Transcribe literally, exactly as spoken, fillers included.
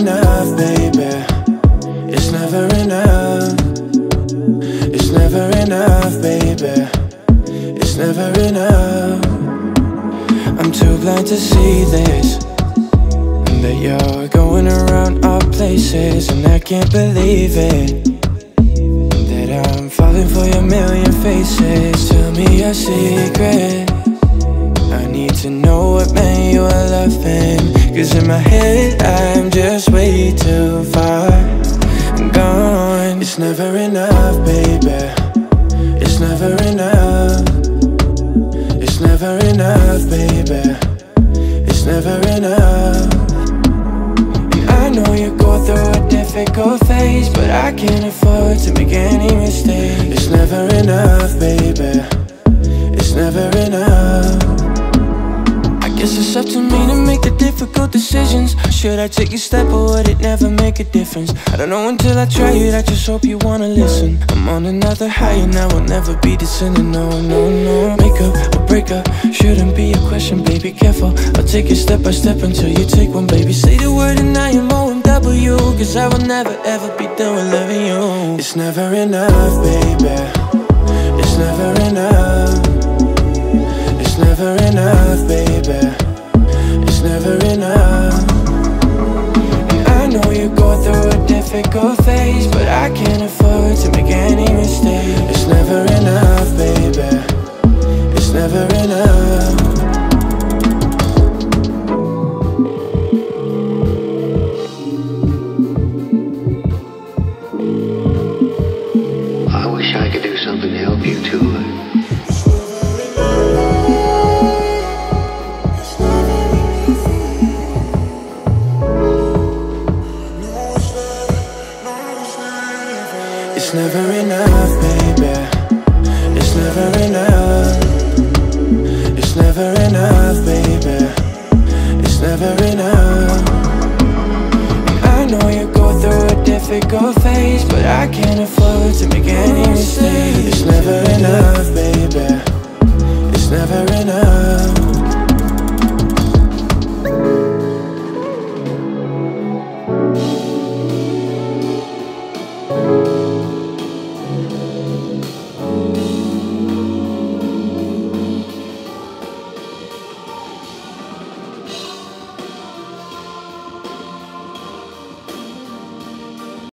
enough, baby. It's never enough. It's never enough, baby. It's never enough. I'm too blind to see this, and that you're going around our places, and I can't believe it, that I'm falling for your million faces. Tell me your secret, I need to know what man you are loving, 'cause in my head I'm just way too far gone. It's never enough, baby. It's never enough. It's never enough, baby. It's never enough. And I know you go through a difficult phase, but I can't afford to make any mistakes. It's never enough, baby. It's never enough. Guess it's up to me to make the difficult decisions. Should I take a step or would it never make a difference? I don't know until I try it, I just hope you wanna listen. I'm on another high and I will never be descending, no, no, no. Make up or break up, shouldn't be a question, baby, careful. I'll take it step by step until you take one, baby. Say the word and I am O M W, 'cause I will never ever be done with loving you. It's never enough, baby. It's never enough. It's never enough, baby. It's never enough. And I know you go through a difficult phase, but I can't afford to make any mistake. It's never enough, baby. It's never enough. It's never enough, baby. It's never enough. It's never enough, baby. It's never enough. And I know you go through a difficult phase, but I can't afford to make any mistakes. It's never enough, baby. It's never enough.